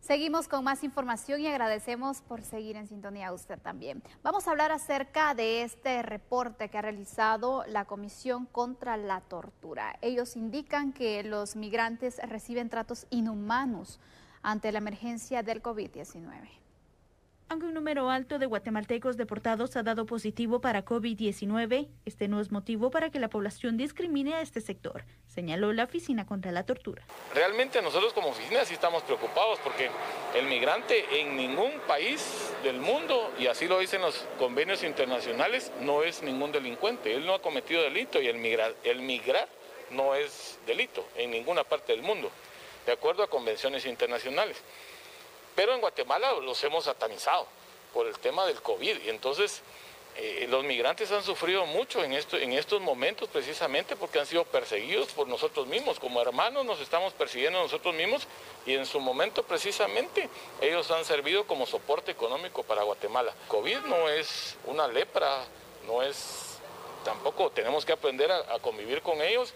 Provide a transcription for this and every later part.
Seguimos con más información y agradecemos por seguir en sintonía a usted también. Vamos a hablar acerca de este reporte que ha realizado la Comisión contra la Tortura. Ellos indican que los migrantes reciben tratos inhumanos ante la emergencia del COVID-19. Aunque un número alto de guatemaltecos deportados ha dado positivo para COVID-19, este no es motivo para que la población discrimine a este sector, señaló la Oficina contra la Tortura. Realmente nosotros como oficina sí estamos preocupados porque el migrante en ningún país del mundo, y así lo dicen los convenios internacionales, no es ningún delincuente. Él no ha cometido delito y el migrar no es delito en ninguna parte del mundo, de acuerdo a convenciones internacionales. Pero en Guatemala los hemos satanizado por el tema del COVID y entonces los migrantes han sufrido mucho en estos momentos precisamente porque han sido perseguidos por nosotros mismos, como hermanos nos estamos persiguiendo nosotros mismos y en su momento precisamente ellos han servido como soporte económico para Guatemala. COVID no es una lepra, no es, tampoco tenemos que aprender a convivir con ellos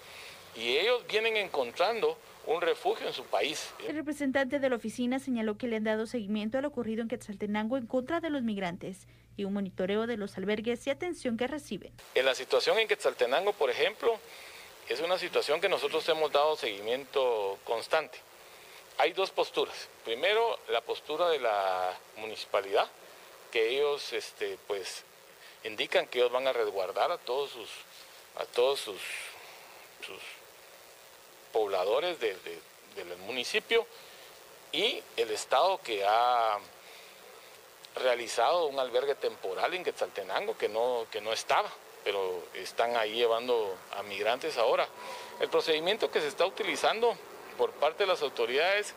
y ellos vienen encontrando un refugio en su país. El representante de la oficina señaló que le han dado seguimiento a lo ocurrido en Quetzaltenango en contra de los migrantes y un monitoreo de los albergues y atención que reciben. En la situación en Quetzaltenango, por ejemplo, es una situación que nosotros hemos dado seguimiento constante. Hay dos posturas. Primero, la postura de la municipalidad, que ellos pues indican que ellos van a resguardar a todos sus pobladores del municipio, y el Estado que ha realizado un albergue temporal en Quetzaltenango que no estaba, pero están ahí llevando a migrantes ahora. El procedimiento que se está utilizando por parte de las autoridades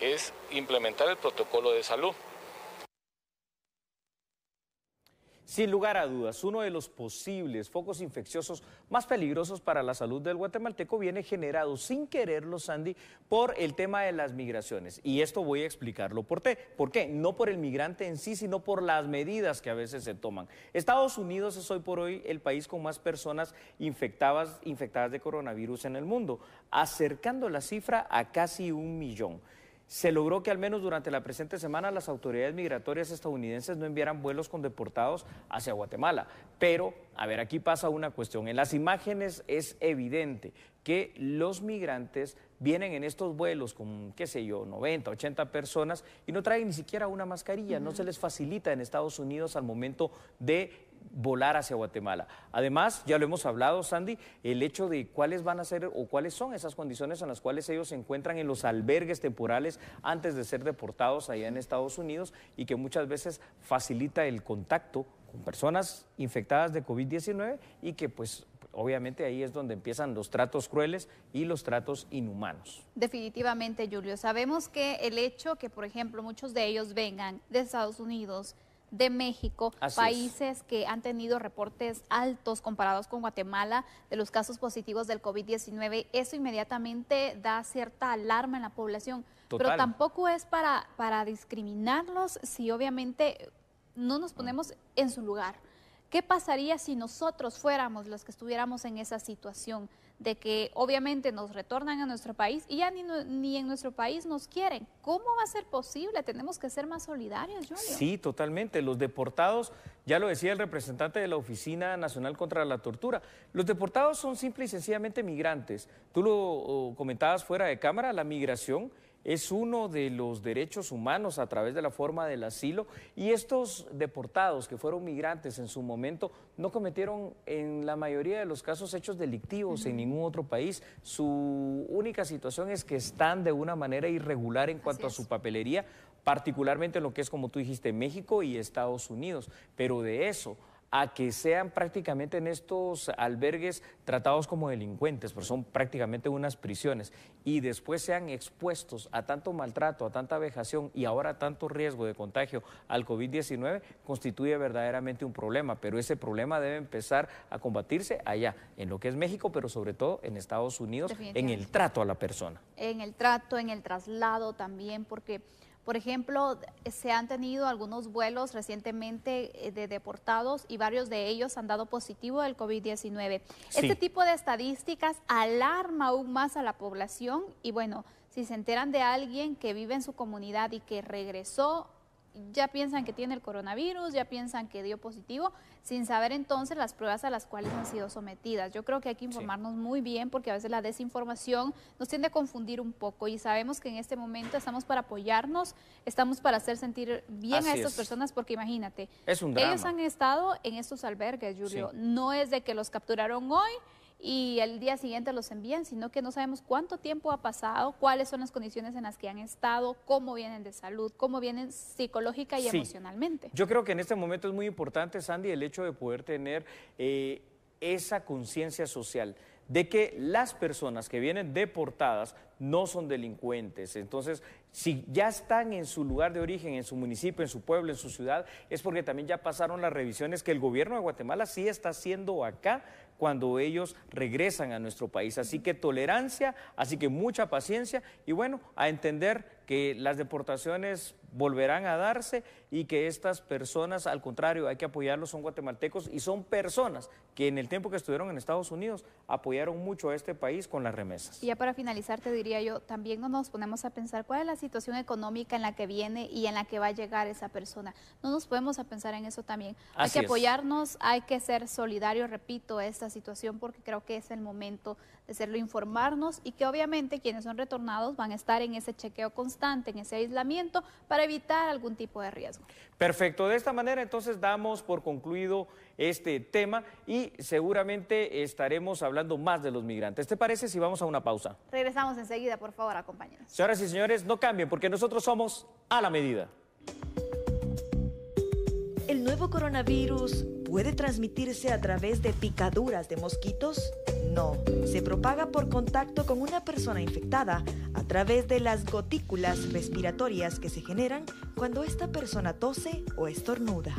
es implementar el protocolo de salud. Sin lugar a dudas, uno de los posibles focos infecciosos más peligrosos para la salud del guatemalteco viene generado sin quererlo, Sandy, por el tema de las migraciones. Y esto voy a explicarlo por qué. ¿Por qué? No por el migrante en sí, sino por las medidas que a veces se toman. Estados Unidos es hoy por hoy el país con más personas infectadas de coronavirus en el mundo, acercando la cifra a casi 1 millón. Se logró que al menos durante la presente semana las autoridades migratorias estadounidenses no enviaran vuelos con deportados hacia Guatemala. Pero, a ver, aquí pasa una cuestión. En las imágenes es evidente que los migrantes vienen en estos vuelos con, qué sé yo, 90, 80 personas y no traen ni siquiera una mascarilla. No se les facilita en Estados Unidos al momento de volar hacia Guatemala. Además, ya lo hemos hablado, Sandy, el hecho de cuáles van a ser o cuáles son esas condiciones en las cuales ellos se encuentran en los albergues temporales antes de ser deportados allá en Estados Unidos y que muchas veces facilita el contacto con personas infectadas de COVID-19 y que pues obviamente ahí es donde empiezan los tratos crueles y los tratos inhumanos. Definitivamente, Julio, sabemos que el hecho que, por ejemplo, muchos de ellos vengan de Estados Unidos, de México, países que han tenido reportes altos comparados con Guatemala de los casos positivos del COVID-19, eso inmediatamente da cierta alarma en la población. Total. Pero tampoco es para discriminarlos si obviamente no nos ponemos en su lugar. ¿Qué pasaría si nosotros fuéramos los que estuviéramos en esa situación de que obviamente nos retornan a nuestro país y ya ni en nuestro país nos quieren? ¿Cómo va a ser posible? Tenemos que ser más solidarios, Julio. Sí, totalmente. Los deportados, ya lo decía el representante de la Oficina Nacional contra la Tortura, los deportados son simple y sencillamente migrantes. Tú lo comentabas fuera de cámara, la migración es uno de los derechos humanos a través de la forma del asilo y estos deportados que fueron migrantes en su momento no cometieron en la mayoría de los casos hechos delictivos en ningún otro país. Su única situación es que están de una manera irregular en cuanto a su papelería, particularmente en lo que es, como tú dijiste, México y Estados Unidos, pero de eso a que sean prácticamente en estos albergues tratados como delincuentes, pero son prácticamente unas prisiones, y después sean expuestos a tanto maltrato, a tanta vejación y ahora a tanto riesgo de contagio al COVID-19, constituye verdaderamente un problema, pero ese problema debe empezar a combatirse allá, en lo que es México, pero sobre todo en Estados Unidos, en el trato a la persona. En el trato, en el traslado también, porque Por ejemplo, se han tenido algunos vuelos recientemente de deportados y varios de ellos han dado positivo del COVID-19. Sí. Este tipo de estadísticas alarma aún más a la población y bueno, si se enteran de alguien que vive en su comunidad y que regresó, ya piensan que tiene el coronavirus, ya piensan que dio positivo, sin saber entonces las pruebas a las cuales han sido sometidas. Yo creo que hay que informarnos muy bien porque a veces la desinformación nos tiende a confundir un poco y sabemos que en este momento estamos para apoyarnos, estamos para hacer sentir bien a estas personas porque imagínate, es un drama. Ellos han estado en estos albergues, Julio, no es de que los capturaron hoy y el día siguiente los envían, sino que no sabemos cuánto tiempo ha pasado, cuáles son las condiciones en las que han estado, cómo vienen de salud, cómo vienen psicológica y emocionalmente. Yo creo que en este momento es muy importante, Sandy, el hecho de poder tener esa conciencia social de que las personas que vienen deportadas no son delincuentes. Entonces, si ya están en su lugar de origen, en su municipio, en su pueblo, en su ciudad, es porque también ya pasaron las revisiones que el gobierno de Guatemala sí está haciendo acá cuando ellos regresan a nuestro país. Así que tolerancia, así que mucha paciencia y bueno, a entender que las deportaciones volverán a darse y que estas personas, al contrario, hay que apoyarlos, son guatemaltecos y son personas que en el tiempo que estuvieron en Estados Unidos apoyaron mucho a este país con las remesas. Y ya para finalizar te diría yo, también no nos ponemos a pensar cuál es la situación económica en la que viene y en la que va a llegar esa persona. No nos podemos a pensar en eso también. Hay que apoyarnos, hay que ser solidarios, repito, a esta situación porque creo que es el momento de hacerlo, informarnos y que obviamente quienes son retornados van a estar en ese chequeo constante, en ese aislamiento para evitar algún tipo de riesgo. Perfecto, de esta manera entonces damos por concluido este tema y seguramente estaremos hablando más de los migrantes. ¿Te parece si vamos a una pausa? Regresamos enseguida, por favor, acompáñenos. Señoras y señores, no cambien porque nosotros somos A la Medida. ¿El nuevo coronavirus puede transmitirse a través de picaduras de mosquitos? No, se propaga por contacto con una persona infectada a través de las gotículas respiratorias que se generan cuando esta persona tose o estornuda.